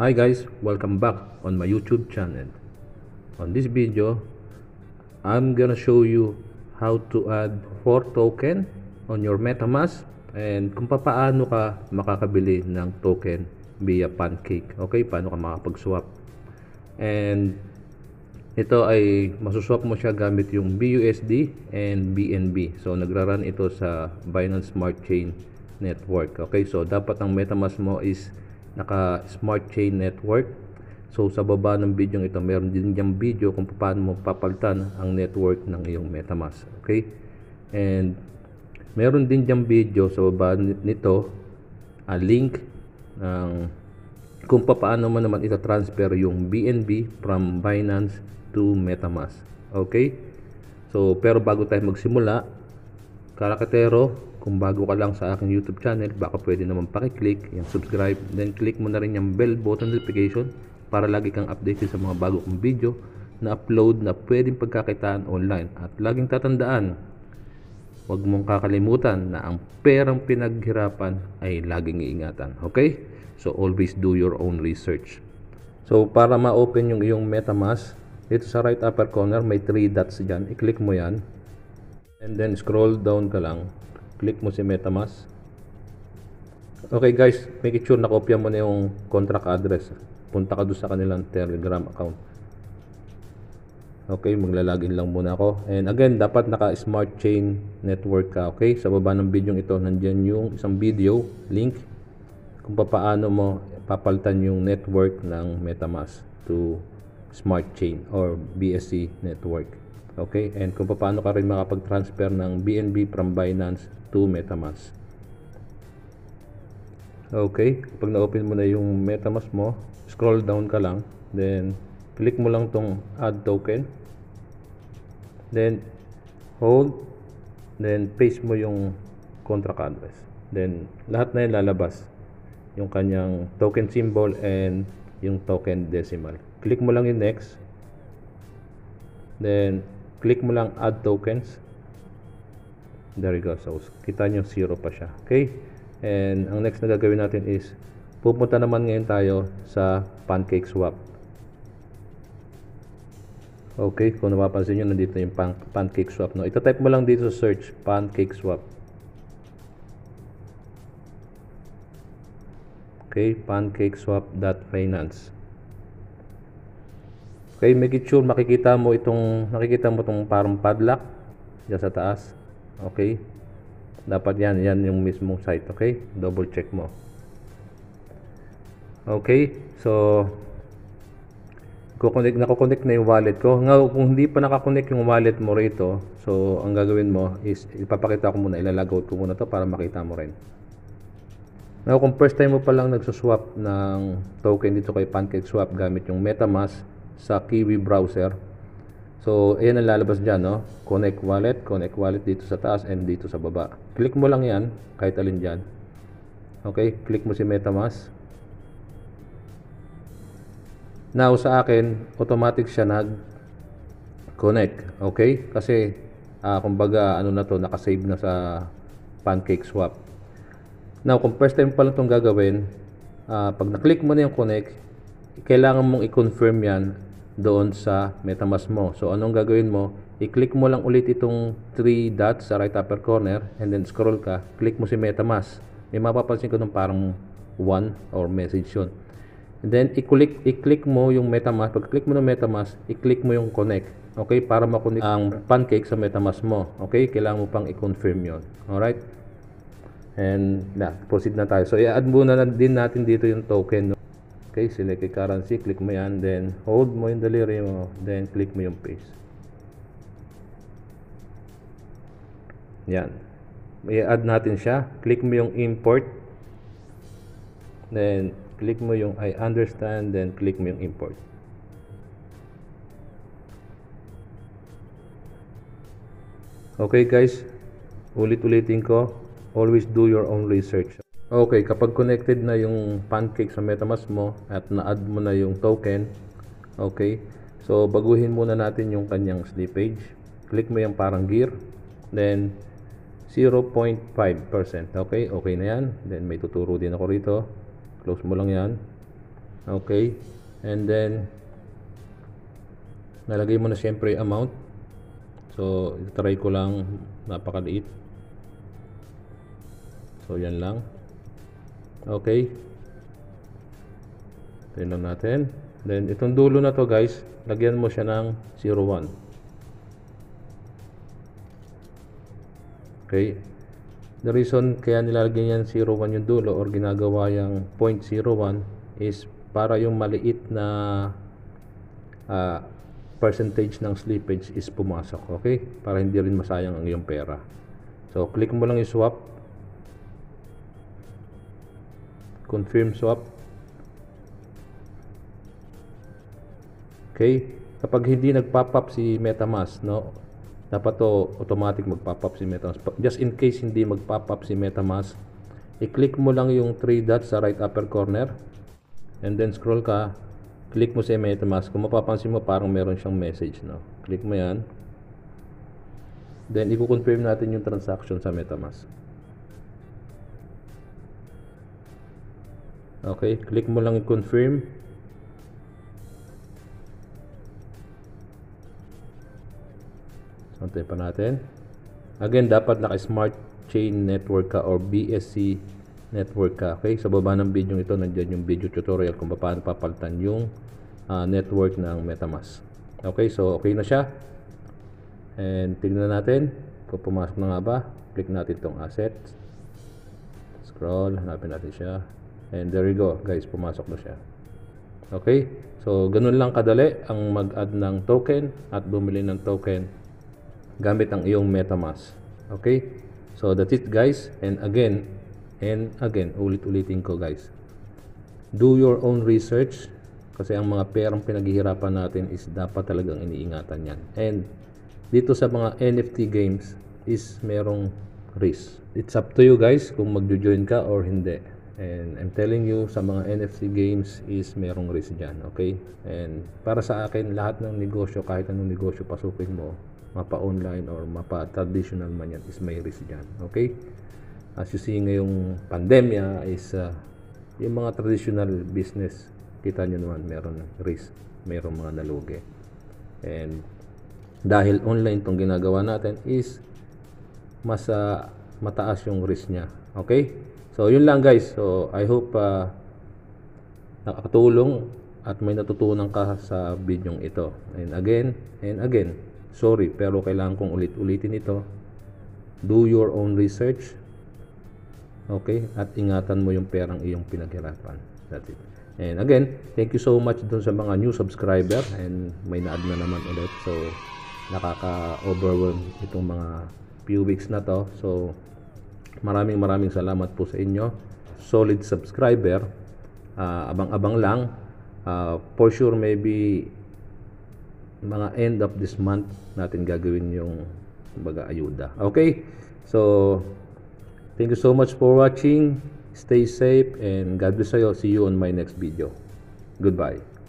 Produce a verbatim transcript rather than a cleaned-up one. Hi guys, welcome back on my YouTube channel. On this video, I'm gonna show you how to add four token on your MetaMask and kung paano ka makakabili ng token via Pancake. Okay, paano ka makapag-swap. And ito ay masuswap mo siya gamit yung B U S D and B N B. So nagra-run ito sa Binance Smart Chain network. Okay, so dapat ang MetaMask mo is naka Smart Chain network. So sa baba ng video ito, meron din diyang video kung paano mo papalitan ang network ng iyong MetaMask. Okay, and meron din diyang video sa baba nito a link ng kung paano man naman itatransfer yung B N B from Binance to MetaMask. Okay, so pero bago tayo magsimula karakatero, kung bago ka lang sa aking YouTube channel, baka pwede naman pakiclick yung subscribe, then click mo na rin yung bell button notification para lagi kang updated sa mga bago kong video na upload na pwedeng pagkakitaan online. At laging tatandaan, huwag mong kakalimutan na ang perang pinaghirapan ay laging iingatan. Okay, so always do your own research. So para ma-open yung iyong MetaMask, dito sa right upper corner may three dots dyan, i-click mo yan and then scroll down ka lang. Click mo si MetaMask. Okay guys, make sure na kopya mo na yung contract address. Punta ka doon sa kanilang Telegram account. Okay, maglalagin lang muna ako. And again, dapat naka Smart Chain network ka. Okay, sa baba ng video ito, nandyan yung isang video link kung paano mo papalitan yung network ng MetaMask to Smart Chain or B S C network. Okay, and kung paano ka rin makapag-transfer ng B N B from Binance to MetaMask. Okay, pag na-open mo na yung MetaMask mo, scroll down ka lang, then click mo lang tong add token, then hold, then paste mo yung contract address, then lahat na yun lalabas yung kanyang token symbol and yung token decimal. Click mo lang yung next, then click mo lang add tokens. There you go. So kita nyo zero pa siya. Okay, and ang next na gagawin natin is pupunta naman ngayon tayo sa PancakeSwap. Okay, kung napapansin nyo, nandito yung pan PancakeSwap, no? Itatype mo lang dito sa search PancakeSwap. Okay, PancakeSwap.finance. Okay, make sure makikita mo itong nakikita mo itong parang padlock diyan sa taas. Okay, dapat yan, yan yung mismong site. Okay, double check mo. Okay, so kukonek, nakukonek na yung wallet ko. Ngayon kung hindi pa nakakonek yung wallet mo rito, so ang gagawin mo is ipapakita ko muna, ilalagout ko muna to para makita mo rin. Ngayon kung first time mo pa lang nagsuswap ng token dito kay PancakeSwap gamit yung MetaMask sa Kiwi browser, so ayan ang lalabas dyan, no? Connect wallet, connect wallet dito sa taas and dito sa baba. Click mo lang yan, kahit alin dyan. Okay, click mo si MetaMask. Now sa akin, automatic siya nag connect. Okay, kasi ah, kumbaga ano na to, nakasave na sa PancakeSwap. Now kung first time pa lang itong gagawin, ah, pag na-click mo na yung connect, kailangan mong i-confirm yan doon sa MetaMask mo. So anong gagawin mo, i-click mo lang ulit itong three dots sa right upper corner and then scroll ka, click mo si MetaMask. May mapapansin ko nung parang one or message yun, and then i-click, i-click mo yung MetaMask. Pag click mo ng MetaMask, i-click mo yung connect. Okay, para makunik ang Pancake sa MetaMask mo. Okay, kailangan mo pang i-confirm yun. Alright, and na, proceed na tayo. So i-add muna na din natin dito yung token. Okay, select yung currency, click mo yan, then hold mo yung daliri mo, then click mo yung paste. Yan, i-add natin siya, click mo yung import, then click mo yung I understand, then click mo yung import. Okay guys, ulit-ulitin ko, always do your own research. Okay, kapag connected na yung Pancake sa MetaMask mo at na-add mo na yung token, okay, so baguhin muna natin yung kanyang slippage. Click mo yung parang gear, then zero point five percent. Okay, okay na yan. Then may tuturo din ako rito. Close mo lang yan. Okay, and then nalagay mo na siyempre amount, so try ko lang, napakaliit, so yan lang. Okay, tignan natin, then itong dulo na to guys, lagyan mo siya ng zero one. Okay, the reason kaya nilalagyan yan zero one yung dulo or ginagawa yung zero point zero one is para yung maliit na uh, percentage ng slippage is pumasok, okay? Para hindi rin masayang ang iyong pera. So, click mo lang yung swap. Confirm swap. Okay? Kapag hindi nagpop-up si MetaMask, no? Dapat to automatic magpop-up si MetaMask. Just in case hindi magpop-up si MetaMask, i-click mo lang yung three dots sa right upper corner. And then scroll ka. Click mo sa MetaMask. Kung mapapansin mo, parang meron siyang message, no? Click mo yan. Then, i-confirm natin yung transaction sa MetaMask. Okay. Click mo lang i-confirm. Santay pa natin. Again, dapat naka-Smart Chain Network ka or B S C network ka. Okay, sa baba ng video ito nandiyan yung video tutorial kung paano papalitan yung uh, network ng MetaMask. Okay, so okay na siya. And tignan natin kung pumasok na nga ba. Click natin itong assets. Scroll, hanapin natin siya. And there you go guys, pumasok na siya. Okay, so ganun lang kadali ang mag-add ng token at bumili ng token gamit ang iyong MetaMask. Okay, so that's it guys. And again, And again, ulit-ulitin ko guys, do your own research kasi ang mga perang pinaghihirapan natin is dapat talagang iniingatan yan. And dito sa mga N F T games is merong risk. It's up to you guys kung magjo-join ka or hindi. And I'm telling you, sa mga N F T games is merong risk dyan. Okay? And para sa akin, lahat ng negosyo, kahit anong negosyo pasukin mo, mapa-online or mapa-traditional man yan, is may risk dyan. Okay? As you see ngayong pandemya is uh, yung mga traditional business, kita nyo naman meron risk, meron mga nalugi. And dahil online itong ginagawa natin is mas uh, mataas yung risk nya. Okay, so yun lang guys. So I hope uh, nakatulong at may natutunan ka sa videong ito. And again, and again, sorry pero kailangan kong ulit-ulitin ito, do your own research. Okay, at ingatan mo yung perang iyong pinaghirapan. That's it. And again, thank you so much dun sa mga new subscriber. And may na-add na naman ulit. So, nakaka-overwhelm itong mga few weeks na to. So, maraming maraming salamat po sa inyo. Solid subscriber. Abang-abang uh, lang. Uh, for sure, maybe mga end of this month natin gagawin yung kumbaga ayuda. Okay? So, thank you so much for watching. Stay safe and God bless you. See you on my next video. Goodbye.